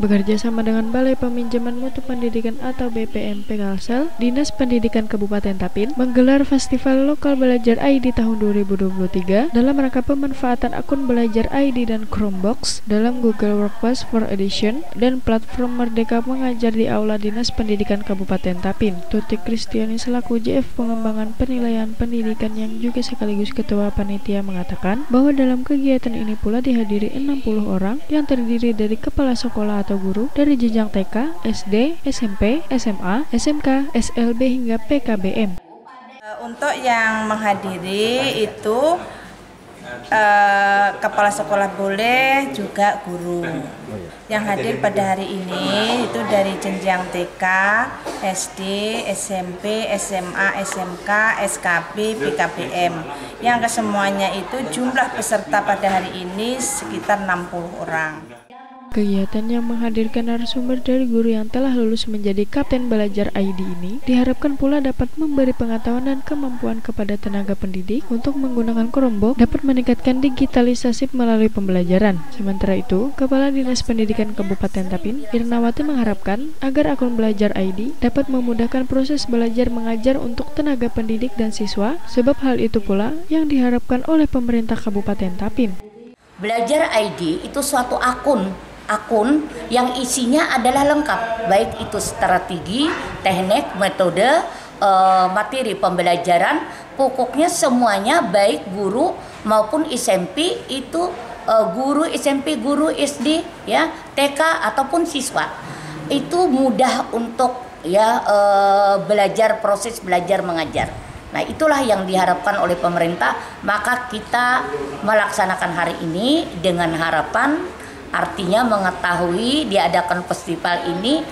Bekerja sama dengan Balai Peminjaman Mutu Pendidikan atau BPMP Kalsel, Dinas Pendidikan Kabupaten Tapin menggelar Festival Lokal Belajar ID tahun 2023 dalam rangka pemanfaatan akun Belajar ID dan Chromebox dalam Google Workspace for Edition dan platform Merdeka Mengajar di Aula Dinas Pendidikan Kabupaten Tapin. Tutik Kristiani selaku JF Pengembangan Penilaian Pendidikan yang juga sekaligus Ketua Panitia mengatakan bahwa dalam kegiatan ini pula dihadiri 60 orang yang terdiri dari kepala sekolah atau guru dari jenjang TK, SD, SMP, SMA, SMK, SLB hingga PKBM. Untuk yang menghadiri itu kepala sekolah boleh, juga guru. Yang hadir pada hari ini itu dari jenjang TK, SD, SMP, SMA, SMK, SKB, PKBM. Yang kesemuanya itu jumlah peserta pada hari ini sekitar 60 orang. Kegiatan yang menghadirkan narasumber dari guru yang telah lulus menjadi Kapten Belajar ID ini diharapkan pula dapat memberi pengetahuan dan kemampuan kepada tenaga pendidik untuk menggunakan Chromebook dapat meningkatkan digitalisasi melalui pembelajaran. Sementara itu, Kepala Dinas Pendidikan Kabupaten Tapin, Irnawati mengharapkan agar akun Belajar ID dapat memudahkan proses belajar mengajar untuk tenaga pendidik dan siswa, sebab hal itu pula yang diharapkan oleh pemerintah Kabupaten Tapin. Belajar ID itu suatu akun yang isinya adalah lengkap, baik itu strategi, teknik, metode, materi pembelajaran, pokoknya semuanya baik guru maupun SMP itu guru SMP, guru SD, ya TK ataupun siswa itu mudah untuk ya belajar, proses belajar mengajar. Nah, itulah yang diharapkan oleh pemerintah, maka kita melaksanakan hari ini dengan harapan artinya mengetahui diadakan festival ini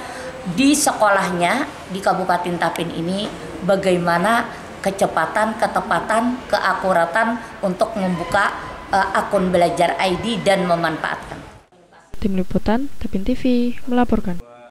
di sekolahnya di Kabupaten Tapin ini bagaimana kecepatan, ketepatan, keakuratan untuk membuka akun Belajar ID dan memanfaatkan. Tim Liputan Tapin TV melaporkan.